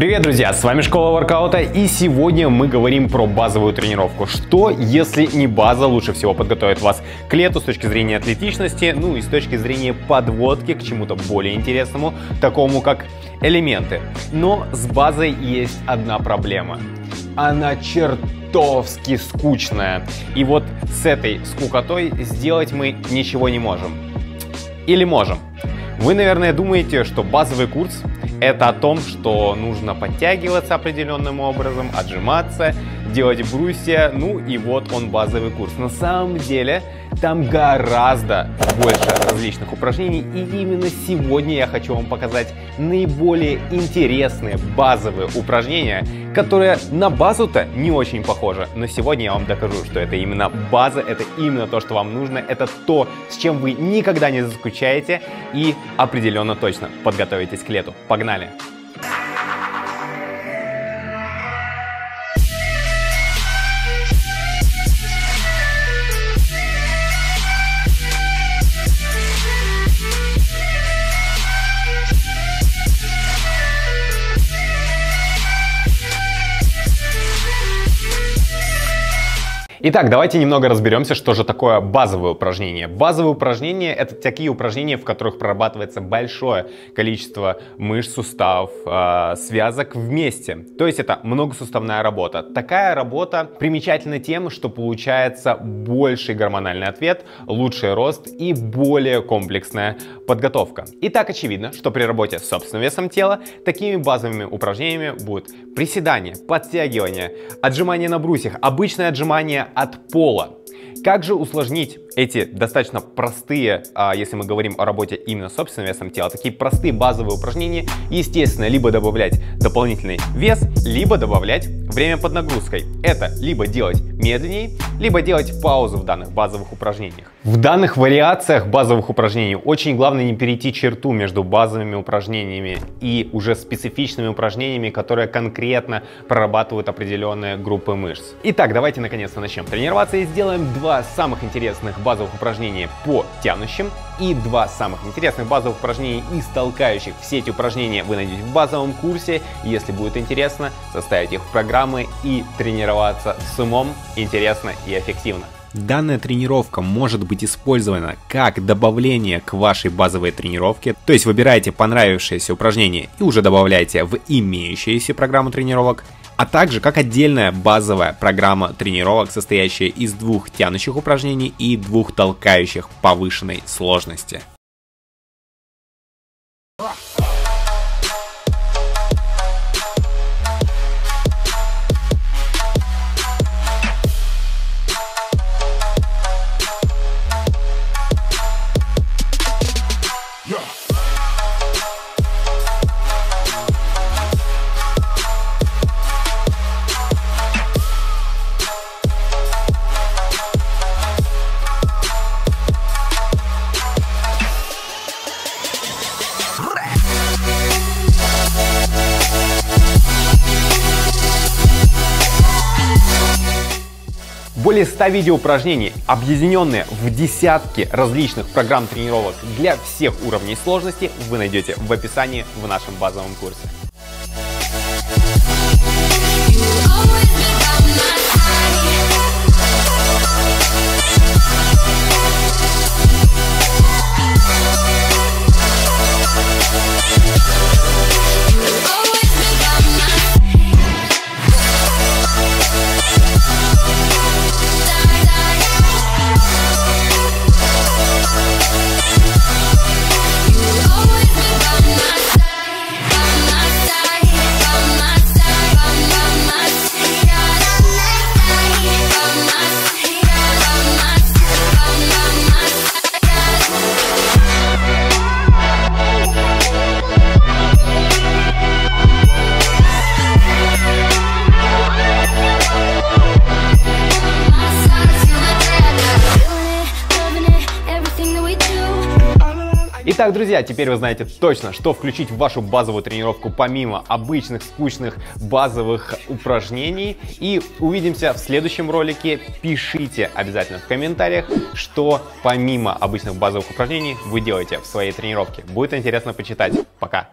Привет, друзья! С вами Школа Воркаута, и сегодня мы говорим про базовую тренировку. Что, если не база, лучше всего подготовит вас к лету с точки зрения атлетичности, ну и с точки зрения подводки к чему-то более интересному, такому как элементы. Но с базой есть одна проблема. Она чертовски скучная. И вот с этой скукотой сделать мы ничего не можем. Или можем. Вы, наверное, думаете, что базовый курс это о том, что нужно подтягиваться определенным образом, отжиматься, делать брусья, ну и вот он базовый курс. На самом деле там гораздо больше различных упражнений, и именно сегодня я хочу вам показать наиболее интересные базовые упражнения, которые на базу-то не очень похожи, но сегодня я вам докажу, что это именно база, это именно то, что вам нужно, это то, с чем вы никогда не заскучаете и определенно точно подготовитесь к лету. Погнали! Итак, давайте немного разберемся, что же такое базовое упражнение. Базовые упражнения — это такие упражнения, в которых прорабатывается большое количество мышц, суставов, связок вместе. То есть это многосуставная работа. Такая работа примечательна тем, что получается больший гормональный ответ, лучший рост и более комплексная подготовка. И так очевидно, что при работе с собственным весом тела такими базовыми упражнениями будут приседания, подтягивания, отжимания на брусьях, обычное отжимание от пола. Как же усложнить эти достаточно простые, если мы говорим о работе именно с собственным весом тела, такие простые базовые упражнения, естественно, либо добавлять дополнительный вес, либо добавлять время под нагрузкой. Это либо делать медленнее, либо делать паузу в данных базовых упражнениях. В данных вариациях базовых упражнений очень главное не перейти черту между базовыми упражнениями и уже специфичными упражнениями, которые конкретно прорабатывают определенные группы мышц. Итак, давайте наконец-то начнем тренироваться и сделаем два самых интересных базовых упражнений по тянущим и два самых интересных базовых упражнений из толкающих. Все эти упражнения вы найдете в базовом курсе. Если будет интересно, составить их в программы и тренироваться с умом интересно и эффективно. Данная тренировка может быть использована как добавление к вашей базовой тренировке, то есть выбираете понравившееся упражнение и уже добавляете в имеющуюся программу тренировок, а также как отдельная базовая программа тренировок, состоящая из двух тянущих упражнений и двух толкающих повышенной сложности. Более 100 видеоупражнений, объединенные в десятки различных программ тренировок для всех уровней сложности, вы найдете в описании в нашем базовом курсе. Итак, друзья, теперь вы знаете точно, что включить в вашу базовую тренировку помимо обычных скучных базовых упражнений. И увидимся в следующем ролике. Пишите обязательно в комментариях, что помимо обычных базовых упражнений вы делаете в своей тренировке. Будет интересно почитать. Пока!